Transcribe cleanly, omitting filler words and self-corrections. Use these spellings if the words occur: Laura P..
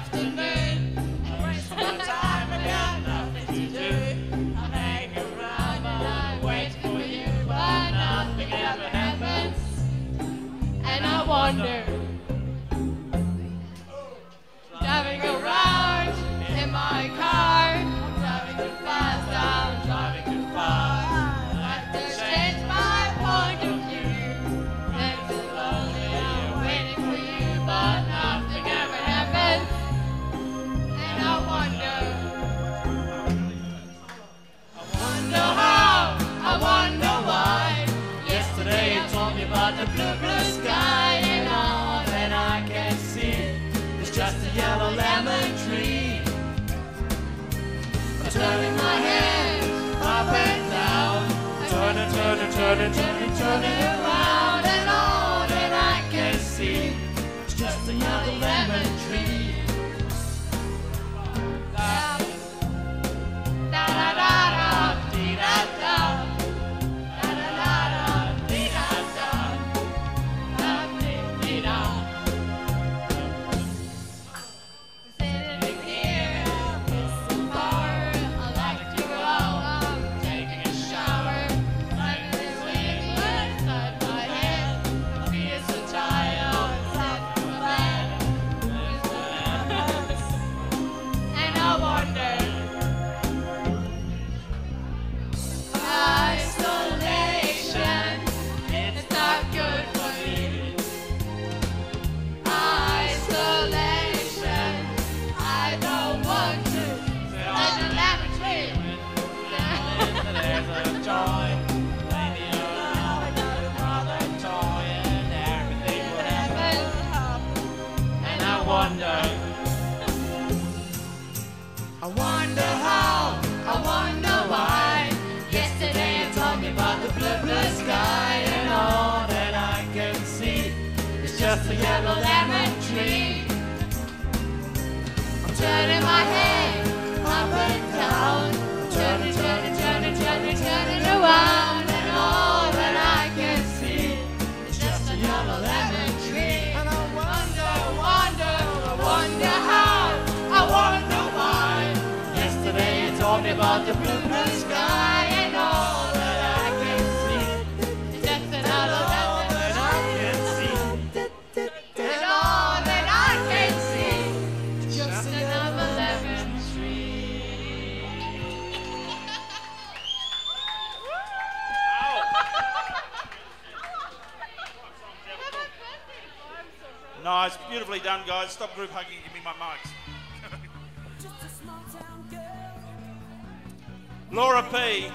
afternoon. I waste my time, I got nothing to do. I hang around, I wait for you, but nothing ever happens. And I wonder, driving around in my car, driving too fast, I'm driving too far. I'd like to change my point of view. I'm so lonely, I'm waiting for you, but nothing ever happens. And I wonder how, I wonder why. Yesterday you told me about the blue sky, and all that I can see, just a yellow lemon tree. I'm turning my head up and down, turning, turning, turning, turning, turning around, and all that I can see is just a yellow lemon tree. Da da da da da dee da da. Just a yellow lemon tree. I'm turning my head up and down, turning, turning, turning, turning, turning around, and all that I can see is just a yellow lemon tree. And I wonder, wonder, I wonder how, I wonder why. Yesterday you told me about the blue, blue sky, and all that I can see is just another lemon tree. Nice, beautifully done, guys. Stop group hugging, give me my mics. Laura P.